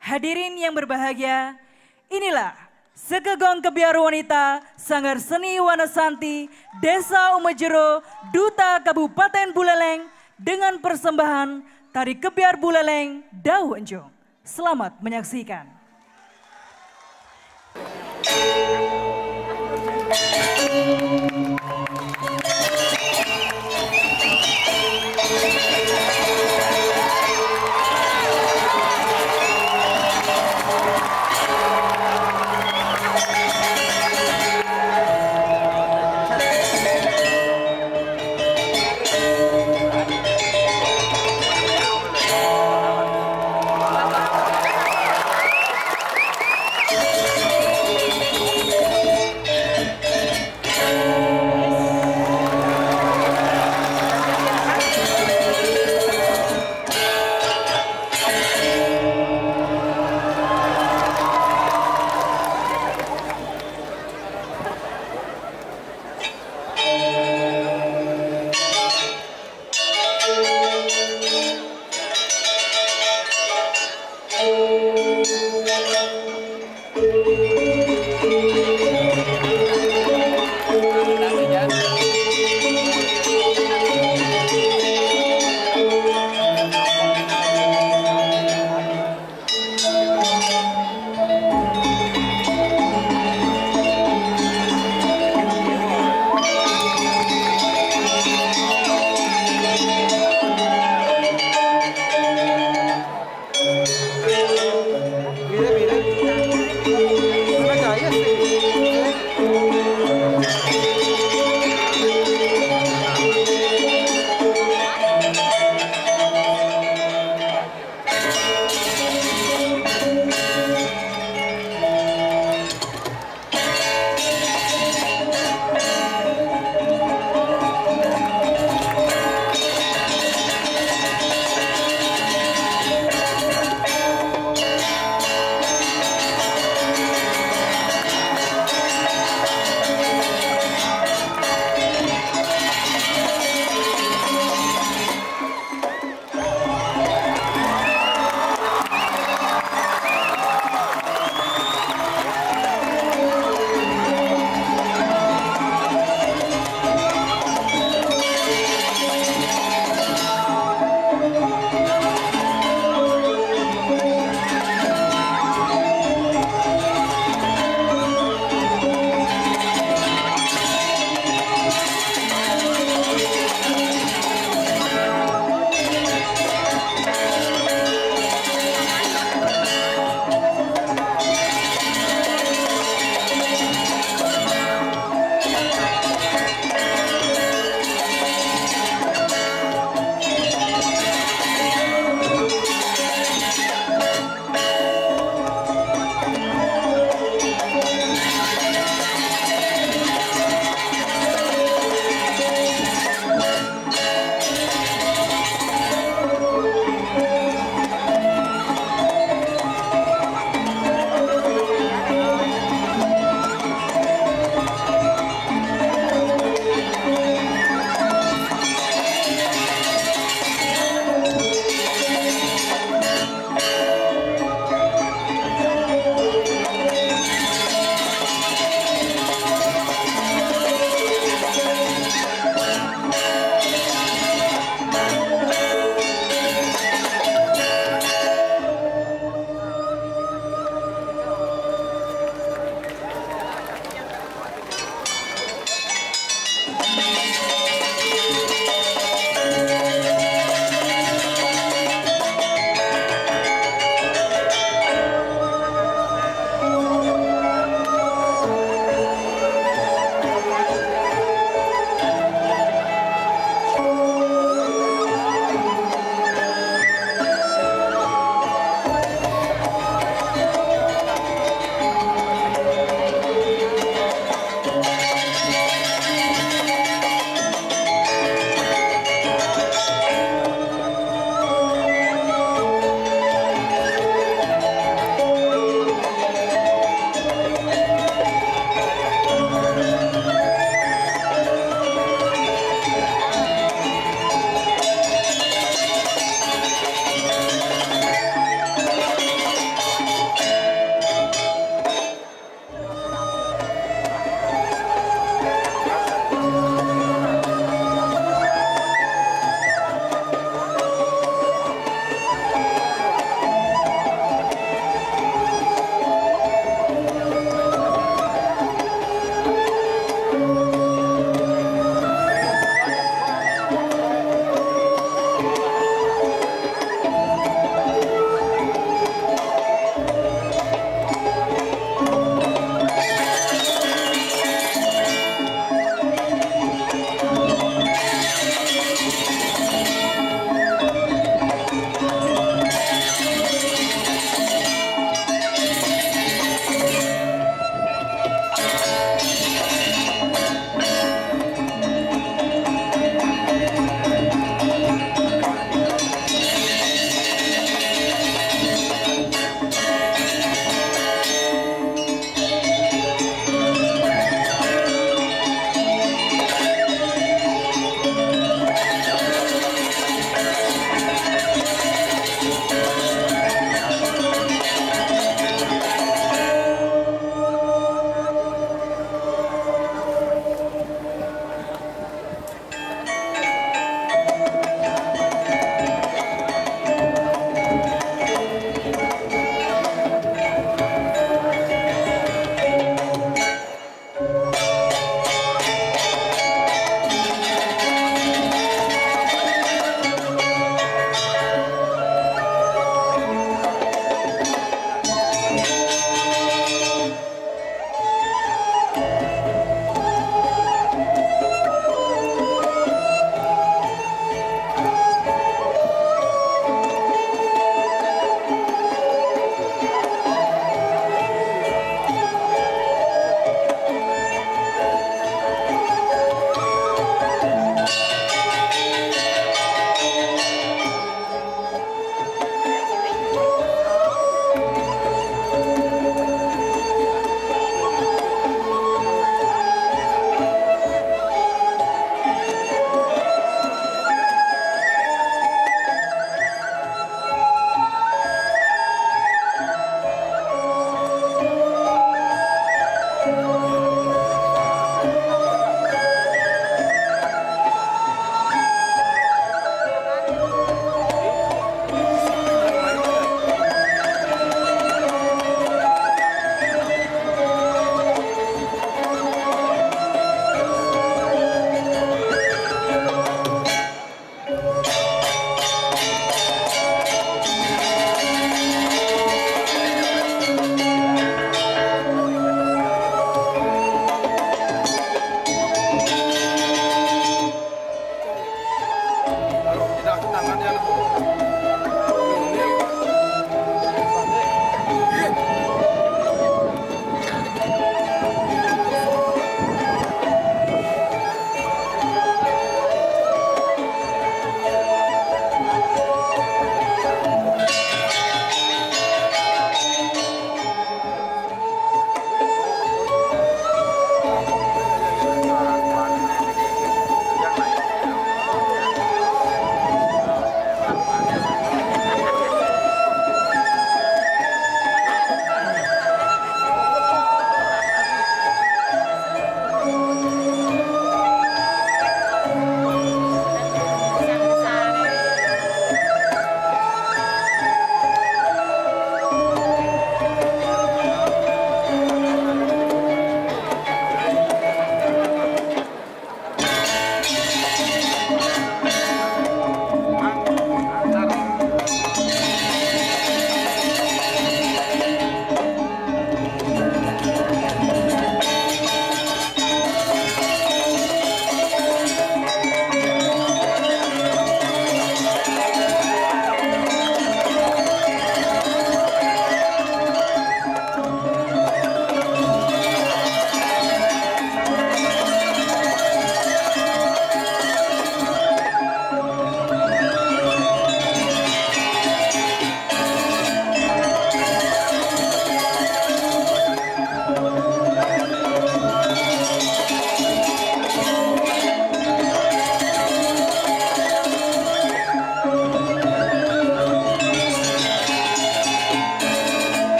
Hadirin yang berbahagia, inilah Sekaa Gong Kebyar Wanita, Sanggar Seni Wahana Shanti, Desa Umejero, Duta Kabupaten Buleleng dengan persembahan Tari Kebyar Buleleng, Dauh Enjung. Selamat menyaksikan.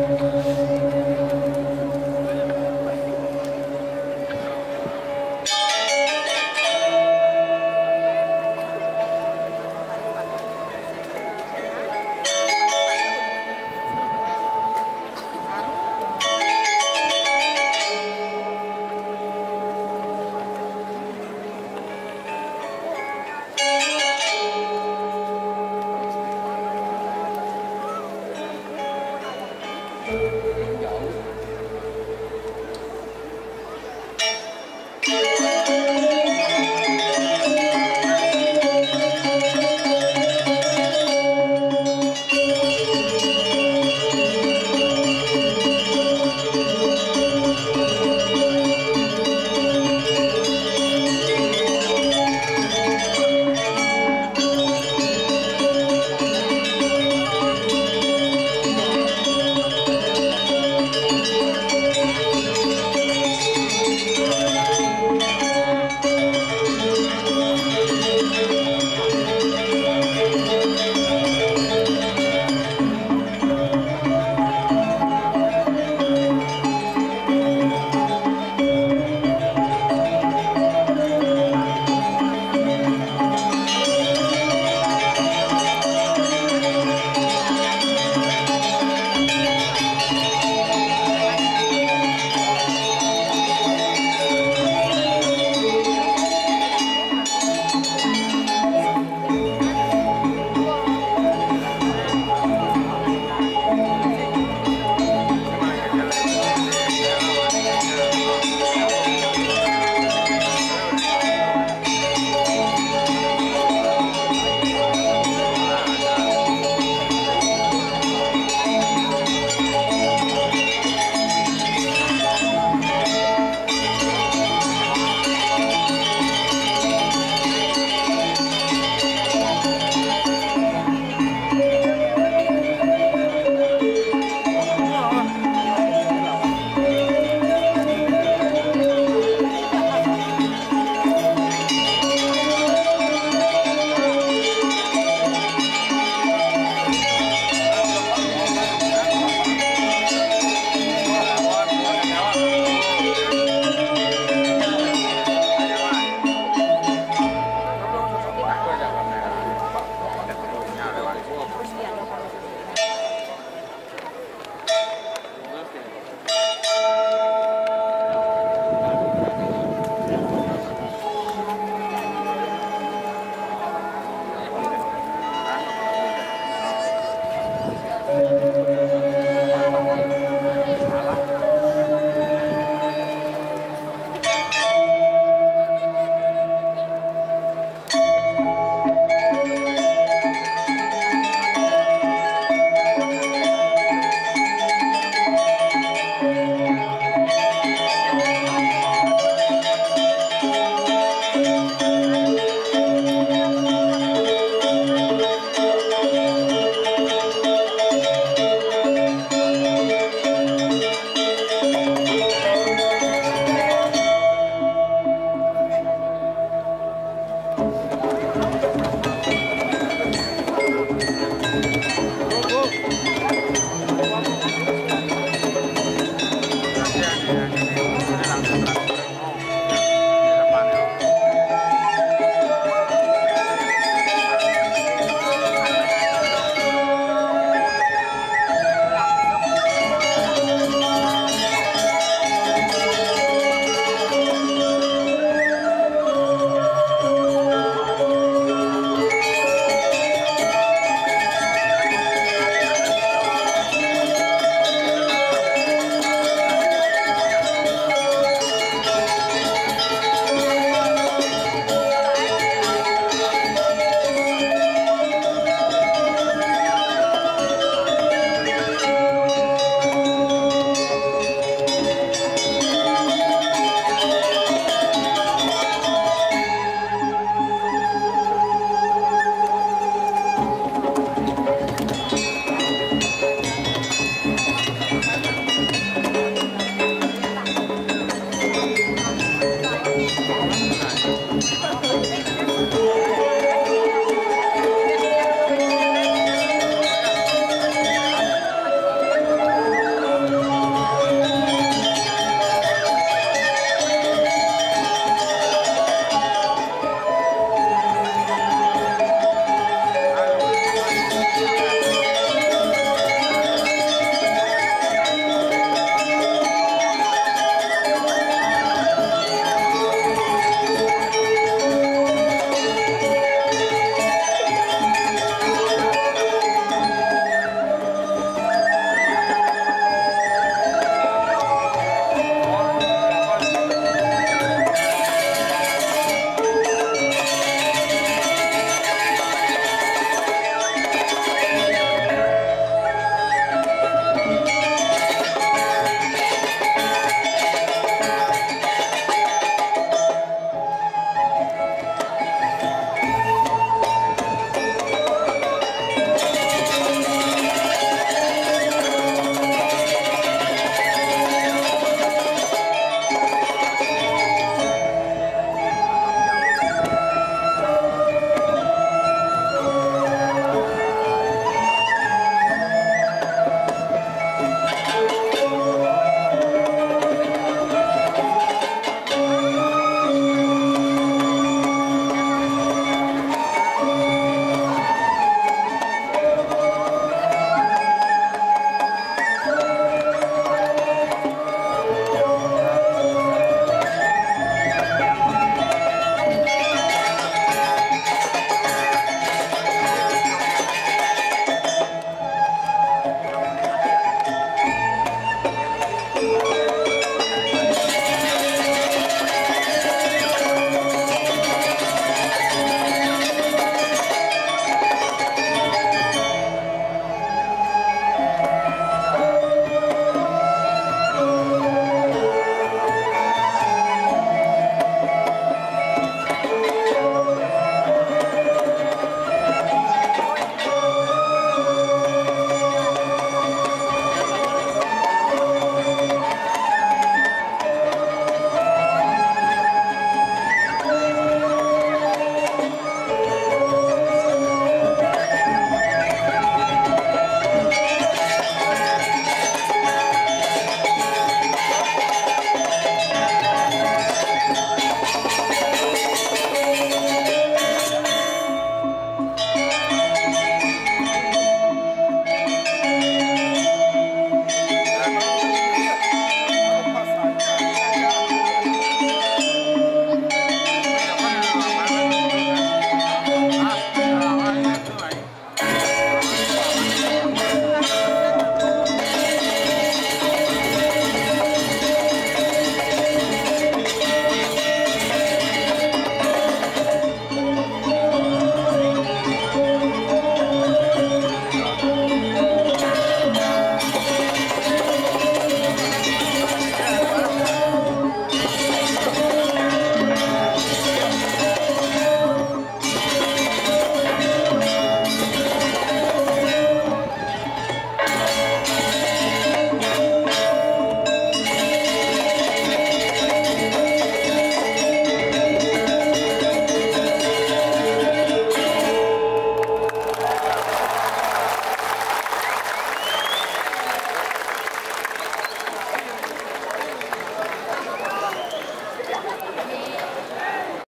Hãy subscribe cho kênh Ghiền Mì Gõ